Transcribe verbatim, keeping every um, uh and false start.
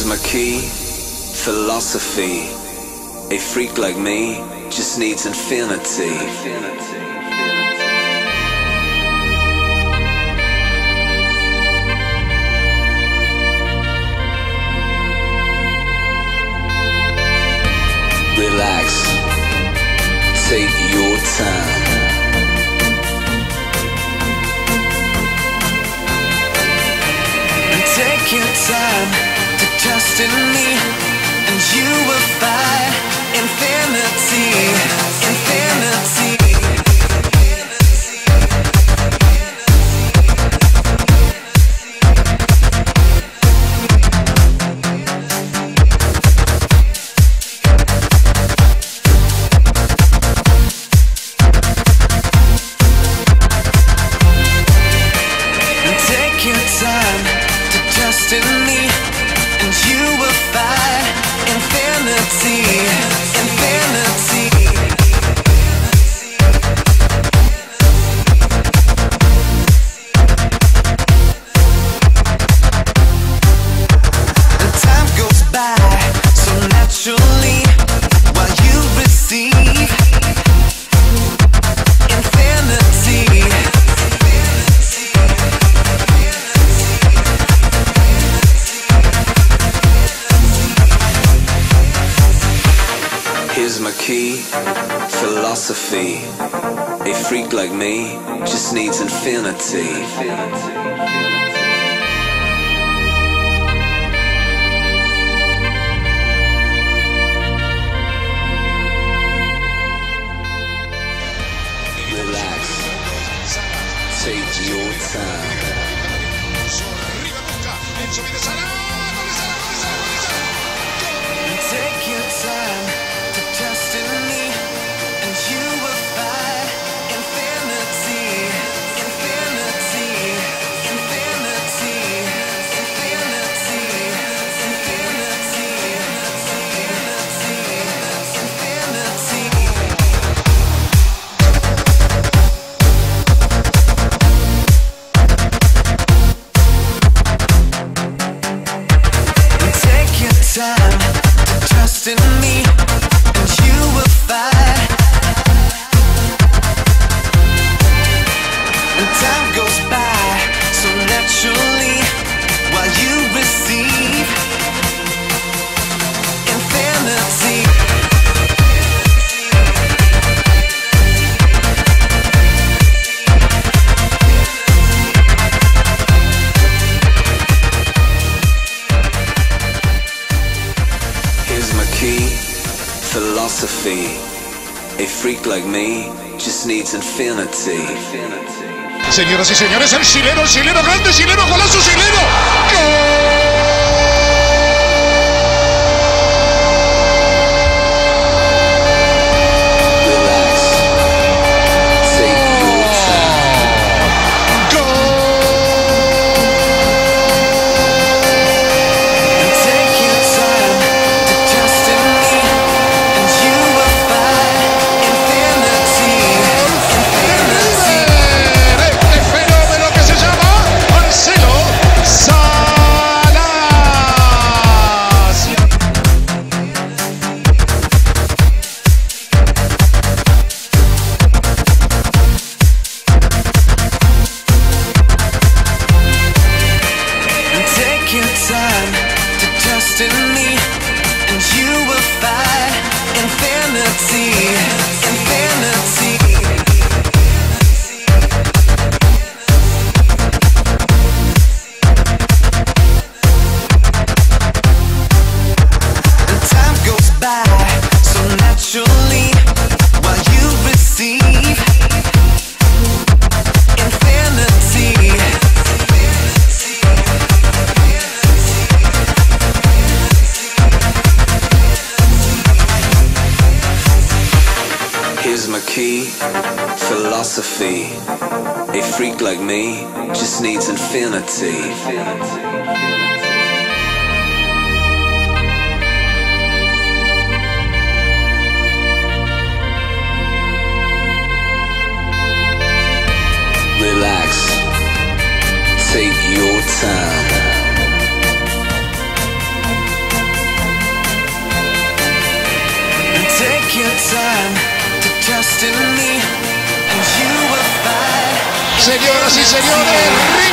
is my key, philosophy. A freak like me just needs infinity. Relax, take your time. Take your time to trust in me, and you will find infinity, infinity. Philosophy. A freak like me just needs infinity. Relax, take your time. Take your time. Philosophy. A freak like me just needs infinity. Señoras y señores, el chileno, el chileno grande, chileno, golazo, chileno. Relax. Take your time. Go. Take your time. Philosophy. A freak like me just needs infinity. Relax, take your time. Señoras y señores,